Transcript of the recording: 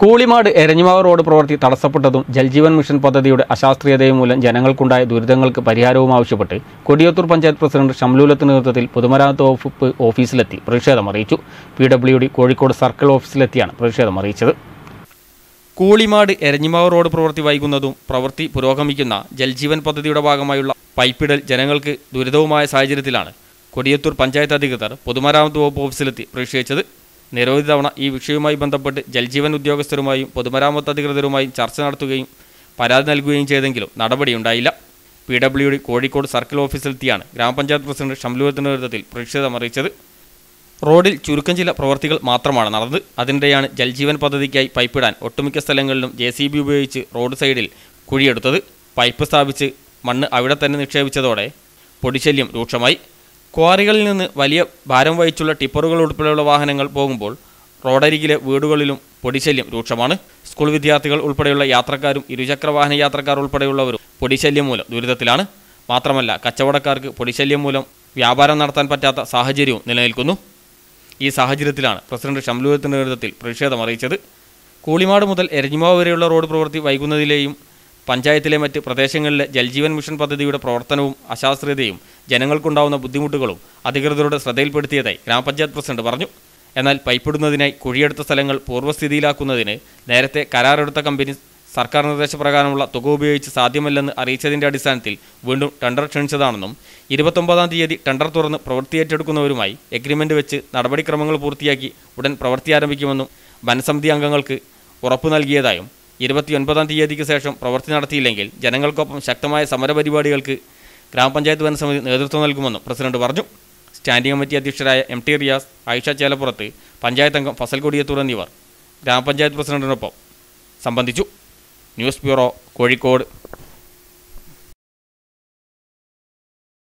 Koolimad, Eranjimaav road Pravrithi, Thadasappettathum, Jal Jeevan Mission Padhathiyude, Ashastriyathayum മൂലം ജനങ്ങൾക്കുണ്ടായ ദുരിതങ്ങൾക്ക് പരിഹാരവും ആവശ്യപ്പെട്ട് Kodiyathur panchayat president ഷംലൂലത്തിന്റെ നേതൃത്വത്തിൽ പൊതുമരാമത്ത് വകുപ്പ് ഓഫീസിലെത്തി പ്രതിഷേധം അറിയിച്ചു. PWD കോഴിക്കോട് സർക്കിൾ ഓഫീസിലെത്തിയാണ് പ്രതിഷേധം അറിയിച്ചത്. Koolimad, Eranjimaav road Provertical Vahikkunnathum, Pravrithi, Purogamikkunna, Jal Jeevan Padhathiyude Bhagamayulla, Piperan, Janangalkku, Dhuridavumaya Sahacharyathiലാണ്, Kodiyathoor Panchayat Adhikarthar, Pothumaramath Vakupp Officeil Prathishedham, നിരവധി തവണ ഈ വിഷയവുമായി ബന്ധപ്പെട്ട് ജൽ ജീവൻ ഉദ്യോഗസ്ഥരുമായും പൊതുമരാമത്ത് അധികൃതരുമായും ചർച്ച നടത്തുകയും പരാതി നൽകുകയും ചെയ്തെങ്കിലും നടപടിയുണ്ടായില്ല. PWD കോഴിക്കോട് സർക്കിൾ ഓഫീസിലെത്തിയാണ് ഗ്രാമപഞ്ചായത്ത് പ്രസിഡന്റ് ഷംലുലത്തിന്റെ നേതൃത്വത്തിൽ പ്രതിഷേധം അറിയിച്ചത്. റോഡിൽ ചുരുക്കം ചില പ്രവർത്തികൾ മാത്രമാണ് നടന്നത്. അതിനിടെയാണ് ജൽ ജീവൻ പദ്ധതിക്കായി പൈപ്പിടാൻ ഒട്ടുമിക്ക സ്ഥലങ്ങളിലും JCB ഉപയോഗിച്ച് റോഡ് സൈഡിൽ കുഴിയെടുത്തത്. പൈപ്പ് സ്ഥാപിച്ച് മണ്ണ് അവിടെ തന്നെ നിക്ഷേപിച്ചതോടെ പൊടിശല്യം രൂക്ഷമായി. Koarigaline നിന്ന് വലിയ ഭാരം വഹിച്ചുള്ള ടിപ്പറുകൾ ഉൾപ്പെടെയുള്ള വാഹനങ്ങൾ പോകുമ്പോൾ റോഡരികിലെ വീടുകളിലും പൊടിശല്യം രൂക്ഷമാണ്. സ്കൂൾ വിദ്യാർത്ഥികൾ ഉൾപ്പെടെയുള്ള യാത്രക്കാരും ഇരുചക്ര വാഹന യാത്രക്കാർ ഉൾപ്പെടെയുള്ളവരും പൊടിശല്യം മൂലം ദുരിതത്തിലാണ്. മാത്രമല്ല കച്ചവടക്കാർക്ക് പൊടിശല്യം മൂലം വ്യാപാരം നടത്താൻ പറ്റാത്ത സാഹചര്യവും നിലനിൽക്കുന്നു. ഈ സാഹചര്യത്തിലാണ് പ്രസിഡന്റ് ഷംലൂലത്തിന്റെ നേതൃത്വത്തിൽ പ്രതിഷേധം അറിയിച്ചത്. കൂളിമാട് മുതൽ എരഞ്ഞിമാവ് വരെയുള്ള റോഡ് പ്രവൃത്തി വൈകുന്നതിലെയും പഞ്ചായത്തിലെ മറ്റ് പ്രദേശങ്ങളിലെ ജൽ ജീവൻ മിഷൻ പദ്ധതിയുടെ പ്രവർത്തനവും അശാസ്ത്രീയതയും ജനങ്ങൾക്കുണ്ടാവുന്ന ബുദ്ധിമുട്ടുകളും അധികൃതരുടെ ശ്രദ്ധയിൽപ്പെടുത്തിയതായി ഗ്രാമപഞ്ചായത്ത് പ്രസിഡന്റ് പറഞ്ഞു. എന്നാൽ പൈപ്പിടുന്നതിനായി കുഴിയെടുത്ത സ്ഥലങ്ങൾ പൂർവ്വസ്ഥിതിയിലാക്കുന്നതിന് നേരത്തെ കരാറെടുത്ത കമ്പനി സർക്കാർ നിർദ്ദേശപ്രകാരമുള്ള തുക ഉപയോഗിച്ച് സാധ്യമല്ലെന്ന് അറിയിച്ചതിൻ്റെ അടിസ്ഥാനത്തിൽ വീണ്ടും ടെൻഡർ ക്ഷണിച്ചതാണെന്നും 29-ാം തീയതി ടെൻഡർ തുറന്ന് പ്രവൃത്തി ഏറ്റെടുക്കുന്നവരുമായി എഗ്രിമെൻറ്റ് വെച്ച് നടപടിക്രമങ്ങൾ പൂർത്തിയാക്കി ഉടൻ പ്രവൃത്തി ആരംഭിക്കുമെന്നും വനസമിതി അംഗങ്ങൾക്ക് ഉറപ്പ് നൽകിയതായും 29-ാം തീയതിക്ക് ശേഷം പ്രവൃത്തി നടത്തിയില്ലെങ്കിൽ ജനങ്ങൾക്കൊപ്പം ശക്തമായ സമരപരിപാടികൾക്ക് ഗ്രാമപഞ്ചായത്ത് വനസമിതി നേതൃത്വം നൽകുമെന്നും പ്രസിഡന്റ് പറഞ്ഞു. സ്റ്റാൻഡിംഗ് കമ്മിറ്റി അധ്യക്ഷരായ MT റിയാസ്, ആയിഷ ചേലപ്പുറത്ത്, പഞ്ചായത്ത് അംഗം ഫസൽ കൊടിയത്തൂർ എന്നിവർ ഗ്രാമപഞ്ചായത്ത് പ്രസിഡന്റിനൊപ്പം സംബന്ധിച്ചു. News bureau, Kozhikode.